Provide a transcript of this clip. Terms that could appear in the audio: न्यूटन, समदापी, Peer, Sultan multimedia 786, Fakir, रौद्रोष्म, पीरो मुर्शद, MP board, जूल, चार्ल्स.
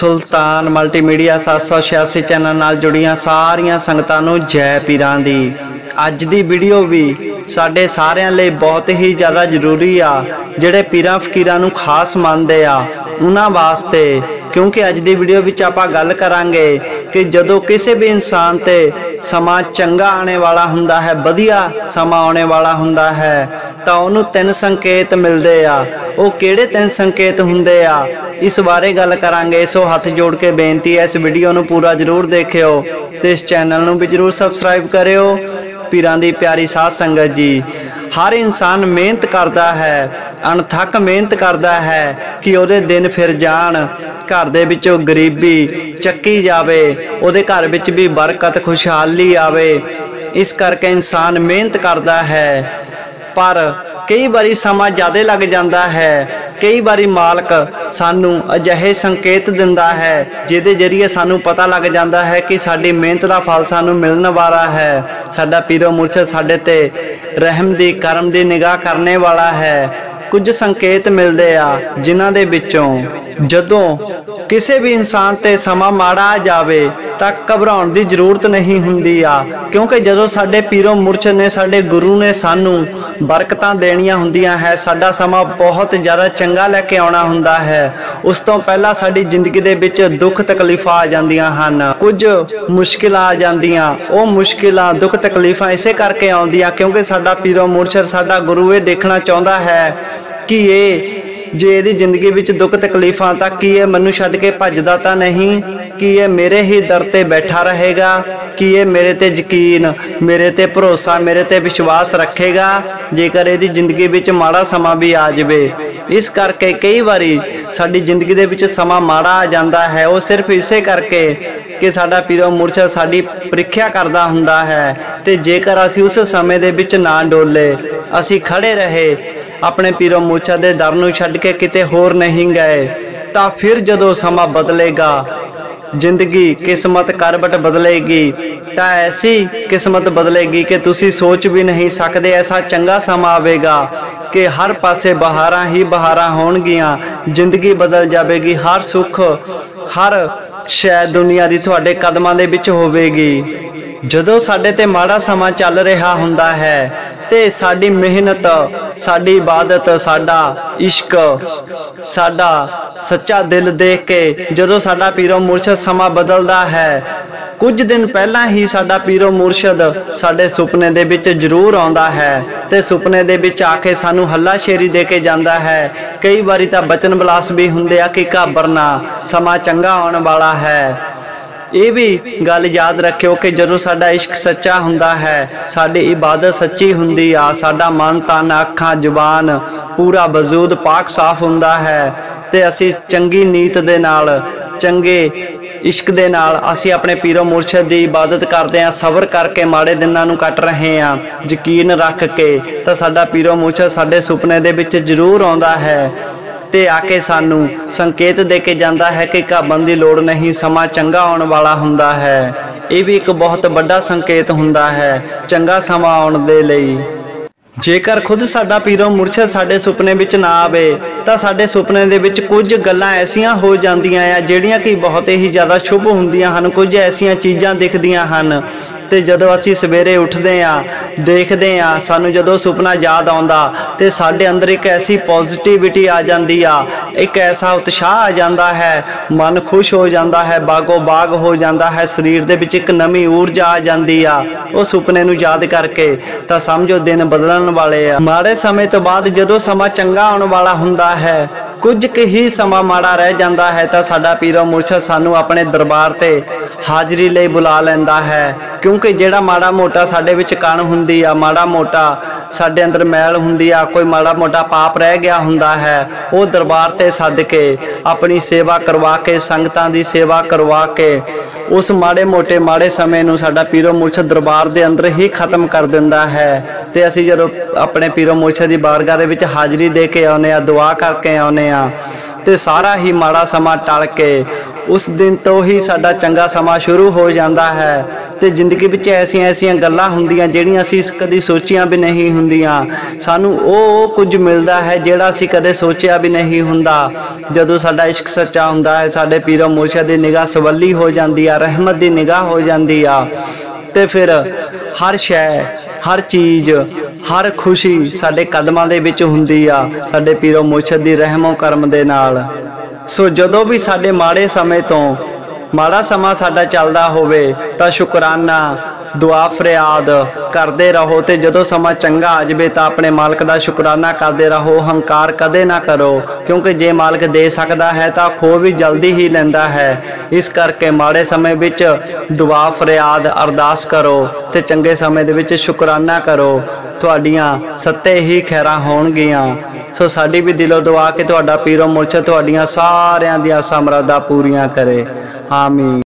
सुल्तान multimedia 786 channel नाल जुड़ियां सारियां संगतां नूं जय पीरां दी। अज दी वीडियो भी साडे सारियां लई बहुत ही ज़्यादा जरूरी आ, जिहड़े पीरां फकीरां नूं खास मानदे आ उन्हां वास्ते, क्योंकि अज दी वीडियो विच आपां गल करांगे कि जदों किसी भी इंसान ते समा चंगा आने वाला हुंदा है, वधिया समा आने वाला हुंदा है, तां उहनूं तीन संकेत मिलदे आ। ओह किहड़े तीन संकेत हुंदे आ, इस बारे गल करांगे। सो हथ जोड़ के बेनती है, इस वीडियो नूं पूरा जरूर देखियो ते इस चैनल नूं भी जरूर सबसक्राइब करियो। पीरां दी प्यारी साध संगत जी, हर इंसान मेहनत करदा है, अणथक मेहनत करदा है कि उहदे दिन फिर जाण, घर दे विचों गरीबी चक्की जावे, उहदे घर विच भी बरकत खुशहाली आवे। इस करके इंसान मेहनत करदा है, पर कई बारी समां ज़्यादा लग जाता है। कई बारी मालक सानू अजिहे संकेत दिंदा है जिहदे जरिए सानू पता लग जाता है कि साडी मेहनत का फल सानू मिलण वाला है। साडा पीरो मुर्शद साडे ते रहम दी करम दी निगाह करने वाला है। कुछ संकेत मिलते आ जिन्हां दे विचों जदों किसी भी इंसान ते समा माड़ा आ जावे तां घबराउण दी जरूरत नहीं हुंदी आ, क्योंकि जदों साडे पीरो मुर्शद ने साडे गुरु ने सानू बरकतां देणियां हुंदियां है, साडा समा बहुत ज़्यादा चंगा लैके आउणा हुंदा है, उस तों पहलां साडी जिंदगी दे विच दुख तकलीफां आ जांदियां हन, कुछ मुश्किलां आ जांदियां। ओह मुश्किलां दुख तकलीफां इसे करके आउंदियां क्योंकि साडा पीरो मुर्शद साडा गुरु ये देखना चाहुंदा है कि ये जे इहदी जिंदगी विच दुख तकलीफां तां कि यह मैनूं छड्ड के भजदा तां नहीं, कि यह मेरे ही दर ते बैठा रहेगा, कि यह मेरे ते यकीन मेरे ते भरोसा मेरे ते विश्वास रखेगा जेकर इहदी जिंदगी विच माड़ा समा भी आ जावे। इस करके कई बारी साडी जिंदगी दे विच समा माड़ा आ जांदा है, वह सिर्फ इसे करके कि साडा पीरो मुर्शद साडी प्रीख्या करदा हुंदा है ते जेकर असीं उस समें दे विच ना डोले, असीं खड़े रहे अपने पीरों मुर्शद दे दर नूं छड्ड के किते होर नहीं गए, तां फिर जदों समा बदलेगा, जिंदगी किस्मत करवट बदलेगी, तां ऐसी किस्मत बदलेगी कि तुसीं सोच भी नहीं सकदे। ऐसा चंगा समा आवेगा कि हर पासे बहारां ही बहारां होणगियां, जिंदगी बदल जावेगी, हर सुख हर शै दुनिया दी तुहाडे कदमां दे विच होवेगी। जदों साडे ते माड़ा समा चल रहा हुंदा है ते साडी मेहनत साडी इबादत साडा इश्क साडा सच्चा दिल देख के जदों साडा पीरो मुर्शद समा बदलदा है। कुछ दिन पहला ही साडा पीरो मुर्शद साडे सुपने दे विच जरूर आउंदा है ते सुपने दे विच आके सानू हल्ला शेरी दे के जांदा है। कई बारी तां बचन बलास भी हुंदे आ कि घाबरना समा चंगा आउण वाला है। ये भी गल याद रखियो कि जदों साडा इश्क सच्चा हुंदा है, साडी इबादत सच्ची हुंदी आ, साडा मन तन अखां जुबान पूरा वजूद पाक साफ हुंदा है ते असीं चंगी नीयत दे नाल चंगे इश्क दे नाल असीं अपने पीरो मुर्शद दी इबादत करदे आं, सबर करके माड़े दिनां नूं कट रहे आं यकीन रख के, तां साडा पीरो मुर्शद साडे सुपने दे विच जरूर आउंदा है ते आके सानू संकेत दे के जाता है कि घाबरन की लोड़ नहीं, समा चंगा आने वाला हुंदा है। ये भी एक बहुत बड़ा संकेत हुंदा है चंगा समा आने दे लई। जेकर खुद साडा पीरो मुर्शद साडे सुपने विच ना आवे तां साडे सुपने दे विच कुछ गल्लां ऐसियां हो जांदियां आ जिहड़ियां कि बहुत ही ज़्यादा शुभ हुंदियां हन। कुछ ऐसियां चीज़ां दिखदियां हन ते जदों असीं सवेरे उठदे आं देखदे आं, सानूं जदों सुपना याद आउंदा ते साडे अंदर एक ऐसी पॉजिटिविटी आ जांदी आ, एक ऐसा उत्साह आ जांदा है, मन खुश हो जांदा है, बागो बाग हो जांदा है, शरीर दे विच एक नवीं ऊर्जा आ जांदी आ। उस सुपने नूं याद करके तां समझो दिन बदलण वाले आ। माड़े समें तों बाद जदों समा चंगा आउण वाला हुंदा है, कुछ के ही समा माड़ा रह जाता है तो साडा पीरो मुर्शद सानू अपने दरबार ते हाजरी लई बुला लैंदा है, क्योंकि जेड़ा माड़ा मोटा साडे विच कण हुंदी आ, माड़ा मोटा साडे अंदर मैल हुंदी आ, कोई माड़ा मोटा पाप रह गया हुंदा है, वो दरबार ते सद के अपनी सेवा करवा के संगतां दी सेवा करवा के उस माड़े मोटे माड़े समें नूं साडा पीरो मुर्शद दरबार दे अंदर ही खत्म कर दिंदा है। ते असीं जदों अपने पीरो मुर्शद दी बारगाह दे विच हाज़री दे के आउने आ, दुआ करके आउने आ ते सारा ही माड़ा समा टाल के उस दिन तो ही साडा चंगा समा शुरू हो जाता है। तो जिंदगी में ऐसा ऐसा गल्लां हुंदियां जिहड़ियां असीं कदी सोचियां भी नहीं हुंदियां, सानू ओह कुछ मिलता है जिहड़ा असीं कदे सोचिया भी नहीं हुंदा। जदों साडा इश्क सच्चा हुंदा है, साडे पीरों मुर्शद दी निगाह सवली हो जाती है, रहमत दी निगाह हो जाती है, तो फिर हर शै, हर चीज़, हर खुशी साडे कदमां दे विच हुंदी आ, साडे पीरों मुर्शद दी रहमो करम दे नाल। सो जदों भी साडे माड़े समय तो माड़ा समा साडा चलदा होवे तां शुकराना दुआ फरियाद करदे रहो, तो जदों समा चंगा आ जावे तां अपने मालक दा शुकराना करदे रहो। हंकार कदे ना करो, क्योंकि जे मालक दे सकदा है तां खो भी जल्दी ही लैंदा है। इस करके माड़े समय विच दुआ फरियाद अरदास करो ते चंगे समय दे विच शुकराना करो, तुहाडियां सत्ते ही खैरां होणगियां। सो साडी भी दिलों दुआ कि तुहाडा पीरो मुर्शद तुहाडियां सारियां दियां समरादां पूरियां करे। आमीन।